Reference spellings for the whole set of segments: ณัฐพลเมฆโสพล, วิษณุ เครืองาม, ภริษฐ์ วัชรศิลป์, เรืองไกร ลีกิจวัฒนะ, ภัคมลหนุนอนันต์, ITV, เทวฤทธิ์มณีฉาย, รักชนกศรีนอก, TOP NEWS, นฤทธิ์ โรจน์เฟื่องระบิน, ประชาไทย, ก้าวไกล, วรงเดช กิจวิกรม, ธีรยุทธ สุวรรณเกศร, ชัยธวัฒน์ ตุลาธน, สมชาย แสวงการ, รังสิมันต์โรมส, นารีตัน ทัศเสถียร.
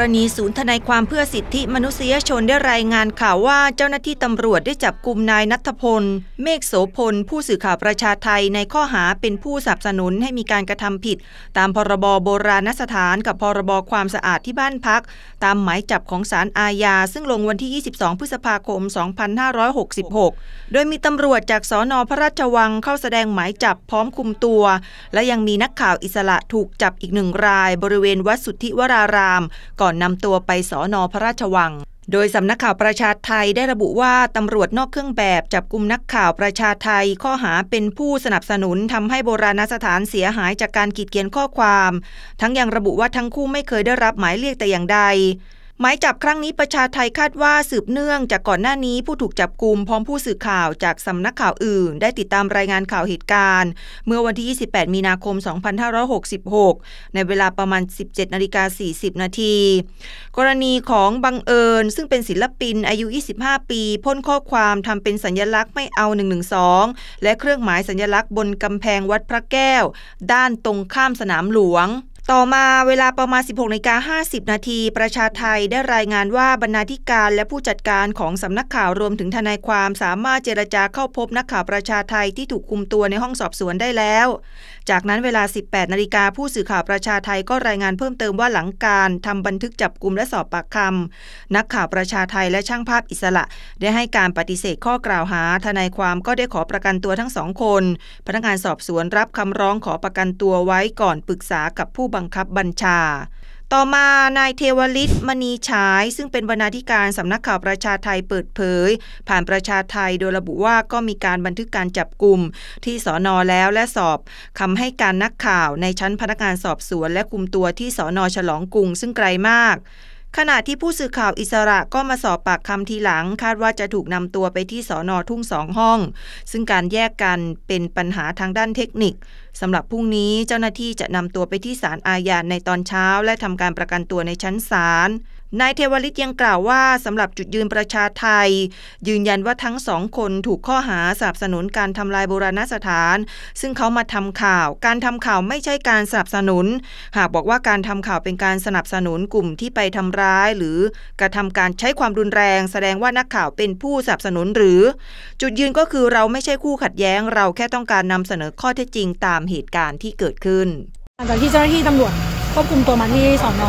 รณีศูนย์ทนายความเพื่อสิทธิมนุษยชนได้รายงานข่าวว่าเจ้าหน้าที่ตำรวจได้จับกุมนายณัฐพลเมฆโสพลผู้สื่อข่าวประชาไทยในข้อหาเป็นผู้สนับสนุนให้มีการกระทำผิดตามพรบโบราณสถานกับพรบความสะอาดที่บ้านพักตามหมายจับของศาลอาญาซึ่งลงวันที่ 22 พฤษภาคม 2566 โดยมีตำรวจจากสน.พระราชวังเข้าแสดงหมายจับพร้อมคุมตัวและยังมีนักข่าวอิสระถูกจับอีกหนึ่งรายบริเวณวัดสุทธิวรารามก่อนนำตัวไปสน.พระราชวังโดยสำนักข่าวประชาไทยได้ระบุว่าตำรวจนอกเครื่องแบบจับกุมนักข่าวประชาไทยข้อหาเป็นผู้สนับสนุนทำให้โบราณสถานเสียหายจากการกีดเกลียนข้อความทั้งยังระบุว่าทั้งคู่ไม่เคยได้รับหมายเรียกแต่อย่างใดหมายจับครั้งนี้ประชาไทยคาดว่าสืบเนื่องจากก่อนหน้านี้ผู้ถูกจับกุมพร้อมผู้สื่อข่าวจากสำนักข่าวอื่นได้ติดตามรายงานข่าวเหตุการณ์เมื่อวันที่ 28 มีนาคม 2566 ในเวลาประมาณ 17.40 นาทีกรณีของบังเอิญซึ่งเป็นศิลปินอายุ 25 ปีพ่นข้อความทำเป็นสัญลักษณ์ไม่เอา 112 และเครื่องหมายสัญลักษณ์บนกำแพงวัดพระแก้วด้านตรงข้ามสนามหลวงต่อมาเวลาประมาณ 16.50 นาทีประชาไทยได้รายงานว่าบรรณาธิการและผู้จัดการของสำนักข่าวรวมถึงทนายความสามารถเจรจาเข้าพบนักข่าวประชาไทยที่ถูกคุมตัวในห้องสอบสวนได้แล้วจากนั้นเวลา 18 นาฬิกาผู้สื่อข่าวประชาไทยก็รายงานเพิ่มเติมว่าหลังการทำบันทึกจับกุมและสอบปากคำนักข่าวประชาไทยและช่างภาพอิสระได้ให้การปฏิเสธข้อกล่าวหาทนายความก็ได้ขอประกันตัวทั้งสองคนพนักงานสอบสวนรับคำร้องขอประกันตัวไว้ก่อนปรึกษากับผู้บังคับบัญชาต่อมานายเทวฤทธิ์มณีฉายซึ่งเป็นบรรณาธิการสำนักข่าวประชาไทยเปิดเผยผ่านประชาไทยโดยระบุว่าก็มีการบันทึกการจับกุมที่สน.แล้วและสอบคำให้การนักข่าวในชั้นพนักงานสอบสวนและคุมตัวที่สน.ฉลองกรุงซึ่งไกลมากขณะที่ผู้สื่อข่าวอิสระก็มาสอบปากคำทีหลังคาดว่าจะถูกนำตัวไปที่สน.ทุ่ง2ห้องซึ่งการแยกกันเป็นปัญหาทางด้านเทคนิคสำหรับพรุ่งนี้เจ้าหน้าที่จะนำตัวไปที่ศาลอาญาในตอนเช้าและทำการประกันตัวในชั้นศาลนายเทวฤทธิ์ยังกล่าวว่าสำหรับจุดยืนประชาไทยยืนยันว่าทั้งสองคนถูกข้อหาสนับสนุนการทำลายโบราณสถานซึ่งเขามาทำข่าวการทำข่าวไม่ใช่การสนับสนุนหากบอกว่าการทำข่าวเป็นการสนับสนุนกลุ่มที่ไปทำร้ายหรือกระทำการใช้ความรุนแรงแสดงว่านักข่าวเป็นผู้สนับสนุนหรือจุดยืนก็คือเราไม่ใช่คู่ขัดแย้งเราแค่ต้องการนำเสนอข้อเท็จจริงตามเหตุการณ์ที่เกิดขึ้นหลังจากที่เจ้าหน้าที่ตำรวจควบคุมตัวมาที่สน.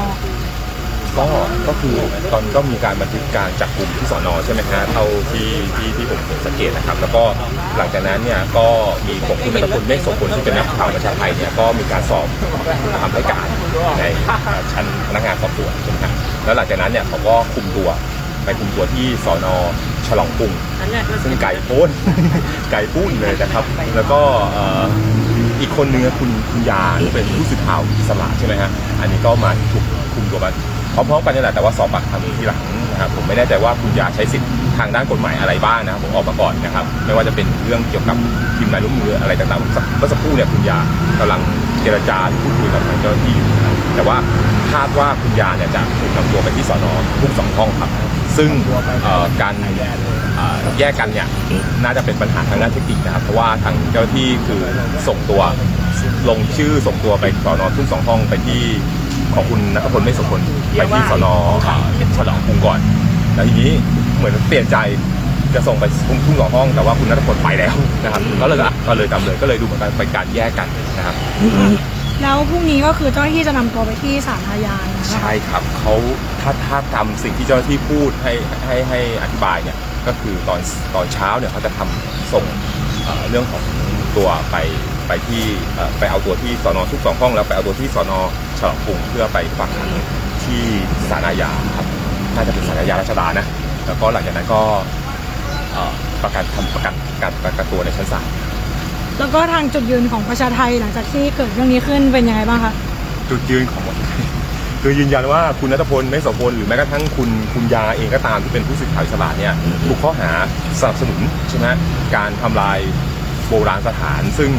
ก็คือตอนก็มีการบันทึกการจับกลุ่มที่สน.ใช่ไหมฮะเท่าที่ผมสังเกตนะครับแล้วก็หลังจากนั้นเนี่ยก็มีผมคุณณัฐพลเมฆโสพลซึ่งเป็นนักข่าวประชาไทยเนี่ยก็มีการสอบคำให้การในชั้นพนักงานสอบสวนใช่ไหมฮะแล้วหลังจากนั้นเนี่ยเขาก็คุมตัวที่สน.ฉลองกรุงซึ่งไก่ปุ้นเลยนะครับแล้วก็อีกคนนึงคุณยาเป็นผู้สื่อข่าวอิสระใช่ไหมฮะอันนี้ก็มาถูกคุมตัวมาพร้อมๆกันนี่แหละแต่ว่าสอบปากคำทีหลังนะครับผมไม่แน่ใจว่าคุณยาใช้สิทธิ์ทางด้านกฎหมายอะไรบ้างนะครับผมออกมาก่อนนะครับไม่ว่าจะเป็นเรื่องเกี่ยวกับทีมงานร่วมมืออะไรต่างๆเมื่อสักครู่เนี่ยคุณยากำลังเจรจาพูดคุยกับทางเจ้าหน้าที่อยู่นะครับแต่ว่าคาดว่าคุณยาเนี่ยจะถูกนำตัวไปที่สน.ทุ่ง2ห้องครับซึ่งการแยกกันเนี่ยน่าจะเป็นปัญหาทางด้านเทคนิคนะครับเพราะว่าทางเจ้าหน้าที่คือส่งตัวลงชื่อส่งตัวไปสน.ทุ่ง2ห้องไปที่ของคุณณัฐพลเมฆโสพลไปที่สน.ฉลองกรุงก่อนแล้วทีนี้เหมือนเปลี่ยนใจจะส่งไปทุ่ง2ห้องแต่ว่าคุณณัฐพลไปแล้วนะครับก็เลยดูเหมือนกันเป็นการแยกกันนะครับแล้วพรุ่งนี้ก็คือเจ้าหน้าที่จะนำตัวไปที่ศาลอาญาใช่ครับเขาถ้าทำสิ่งที่เจ้าหน้าที่พูดให้อธิบายเนี่ยก็คือตอนเช้าเนี่ยเขาจะทำส่งเรื่องของตัวไปที่ไปเอาตัวที่สน.ทุ่ง2ห้องแล้วไปเอาตัวที่สน.ฉลองกรุงเพื่อไปฝากขังที่ศาลอาญาครับน่าจะเป็นศาลอาญาราชดานะแล้วก็หลังจากนั้นก็ประกันตัวในชั้นศาลแล้วก็ทางจุดยืนของประชาไทยหลังจากที่เกิดเรื่องนี้ขึ้นเป็นยังไงบ้างคะจุดยืนของคือยืนยันว่าคุณณัฐพลเมฆโสพลหรือแม้กระทั่งคุณยาเองก็ตามที่เป็นผู้สื่อข่าวอิสระเนี่ยถูกข้อหาสนับสนุนใช่ไหมการทำลายโบราณสถานซึ่ง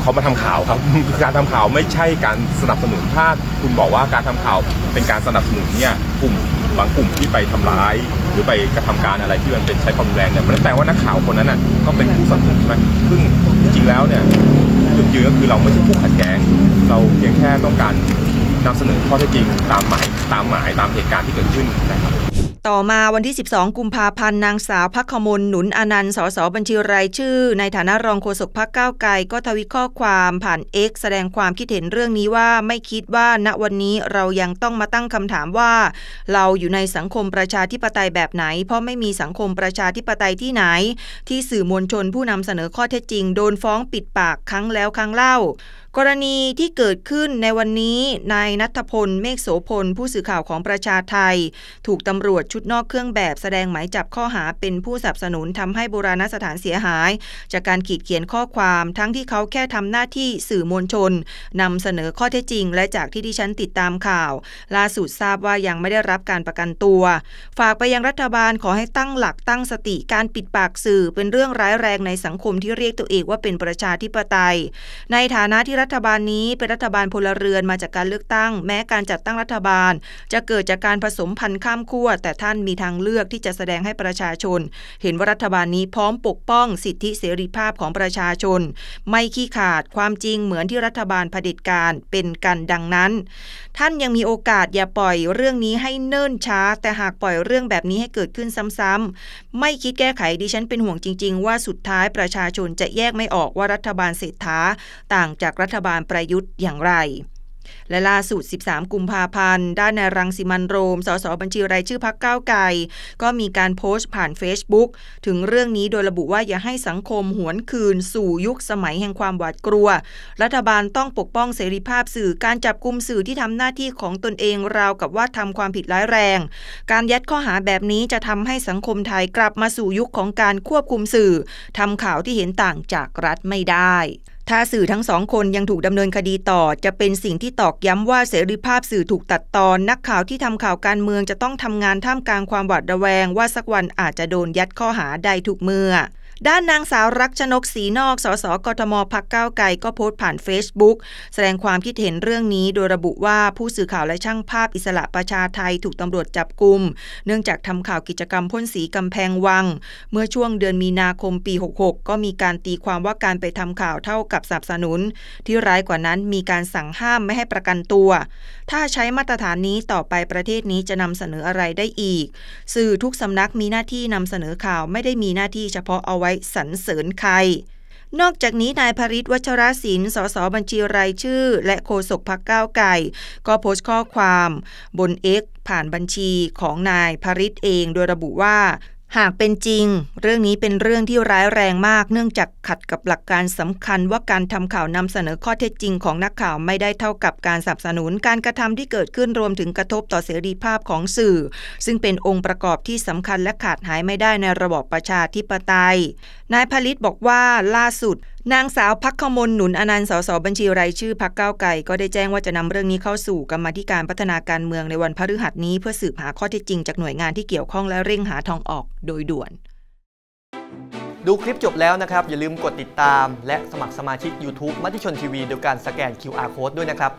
เขามาทำข่าวครับการทำข่าวไม่ใช่การสนับสนุนถ้าคุณบอกว่าการทำข่าวเป็นการสนับสนุนเนี่ยกลุ่มบางกลุ่มที่ไปทำร้ายหรือไปกระทำการอะไรที่มันเป็นใช้ความรุนแรงเนี่ยมันแปลว่านักข่าวคนนั้นน่ะก็เป็นผู้สนับสนุนใช่ไหมซึ่งจริงแล้วเนี่ยจุดยืนก็คือเราไม่ใช่ผู้ขัดแย้งเราเพียงแค่ต้องการ นำเสนอข้อเท็จจริงตามเหตุการณ์ที่เกิดขึ้นนะครับต่อมาวันที่12กุมภาพันธ์นางสาวภัคมลหนุนอนันต์สสบัญชีรายชื่อในฐานะรองโฆษกพรรคก้าวไกลก็ทวิตข้อความผ่าน X แสดงความคิดเห็นเรื่องนี้ว่าไม่คิดว่าณวันนี้เรายังต้องมาตั้งคำถามว่าเราอยู่ในสังคมประชาธิปไตยแบบไหนเพราะไม่มีสังคมประชาธิปไตยที่ไหนที่สื่อมวลชนผู้นำเสนอข้อเท็จจริงโดนฟ้องปิดปากครั้งแล้วครั้งเล่ากรณีที่เกิดขึ้นในวันนี้นายณัฐพลเมฆโสพลผู้สื่อข่าวของประชาไทยถูกตำรวจชุดนอกเครื่องแบบแสดงหมายจับข้อหาเป็นผู้สนับสนุนทำให้โบราณสถานเสียหายจากการขีดเขียนข้อความทั้งที่เขาแค่ทำหน้าที่สื่อมวลชนนำเสนอข้อเท็จจริงและจากที่ดิฉันติดตามข่าวล่าสุดทราบว่ายังไม่ได้รับการประกันตัวฝากไปยังรัฐบาลขอให้ตั้งหลักตั้งสติการปิดปากสื่อเป็นเรื่องร้ายแรงในสังคมที่เรียกตัวเองว่าเป็นประชาธิปไตยในฐานะที่รัฐบาลนี้เป็นรัฐบาลพลเรือนมาจากการเลือกตั้งแม้การจัดตั้งรัฐบาลจะเกิดจากการผสมพันธุ์ข้ามขั้วแต่ท่านมีทางเลือกที่จะแสดงให้ประชาชนเห็นว่ารัฐบาลนี้พร้อมปกป้องสิทธิเสรีภาพของประชาชนไม่ขี้ขาดความจริงเหมือนที่รัฐบาลเผด็จการเป็นกันดังนั้นท่านยังมีโอกาสอย่าปล่อยเรื่องนี้ให้เนิ่นช้าแต่หากปล่อยเรื่องแบบนี้ให้เกิดขึ้นซ้ำๆไม่คิดแก้ไขดิฉันเป็นห่วงจริงๆว่าสุดท้ายประชาชนจะแยกไม่ออกว่ารัฐบาลเศรษฐาต่างจากรัฐบาลประยุทธ์อย่างไรและล่าสุด13กุมภาพันธ์ด้านนายรังสิมันต์โรมสสบัญชีรายชื่อพรรคก้าวไกลก็มีการโพสต์ผ่าน Facebook ถึงเรื่องนี้โดยระบุว่าอย่าให้สังคมหวนคืนสู่ยุคสมัยแห่งความหวาดกลัวรัฐบาลต้องปกป้องเสรีภาพสื่อการจับกุมสื่อที่ทำหน้าที่ของตนเองราวกับว่าทำความผิดร้ายแรงการยัดข้อหาแบบนี้จะทำให้สังคมไทยกลับมาสู่ยุคของการควบคุมสื่อทำข่าวที่เห็นต่างจากรัฐไม่ได้ถ้าสื่อทั้งสองคนยังถูกดำเนินคดีต่อจะเป็นสิ่งที่ตอกย้ำว่าเสรีภาพสื่อถูกตัดตอนนักข่าวที่ทำข่าวการเมืองจะต้องทำงานท่ามกลางความหวาดระแวงว่าสักวันอาจจะโดนยัดข้อหาใดถูกเมื่อด้านนางสาวรักชนกศรีนอกสสกทมพรรคก้าวไกลก็โพสต์ผ่าน Facebook แสดงความคิดเห็นเรื่องนี้โดยระบุว่าผู้สื่อข่าวและช่างภาพอิสระประชาไทยถูกตำรวจจับกุมเนื่องจากทำข่าวกิจกรรมพ่นสีกำแพงวังเมื่อช่วงเดือนมีนาคมปี66ก็มีการตีความว่าการไปทำข่าวเท่ากับสนับสนุนที่ร้ายกว่านั้นมีการสั่งห้ามไม่ให้ประกันตัวถ้าใช้มาตรฐานนี้ต่อไปประเทศนี้จะนำเสนออะไรได้อีกสื่อทุกสำนักมีหน้าที่นำเสนอข่าวไม่ได้มีหน้าที่เฉพาะเอาไว้สรรเสริญใครนอกจากนี้นายภริษฐ์ วัชรศิลป์สสบัญชีรายชื่อและโฆษกพรรคก้าวไกลก็โพสต์ข้อความบน X ผ่านบัญชีของนายภริษฐ์เองโดยระบุว่าหากเป็นจริงเรื่องนี้เป็นเรื่องที่ร้ายแรงมากเนื่องจากขัดกับหลักการสำคัญว่าการทำข่าวนำเสนอข้อเท็จจริงของนักข่าวไม่ได้เท่ากับการสนับสนุนการกระทำที่เกิดขึ้นรวมถึงกระทบต่อเสรีภาพของสื่อซึ่งเป็นองค์ประกอบที่สำคัญและขาดหายไม่ได้ในระบอบประชาธิปไตยนายภริษฐ์บอกว่าล่าสุดนางสาวภัคมลหนุนอนันต์สสบัญชีรายชื่อพรรคก้าวไกลก็ได้แจ้งว่าจะนำเรื่องนี้เข้าสู่กรรมาธิการพัฒนาการเมืองในวันพฤหัสนี้เพื่อสืบหาข้อเท็จจริงจากหน่วยงานที่เกี่ยวข้องและเร่งหาทางออกโดยด่วนดูคลิปจบแล้วนะครับอย่าลืมกดติดตามและสมัครสมาชิก YouTube มติชนทีวีโดยการสแกน QR Code ด้วยนะครับ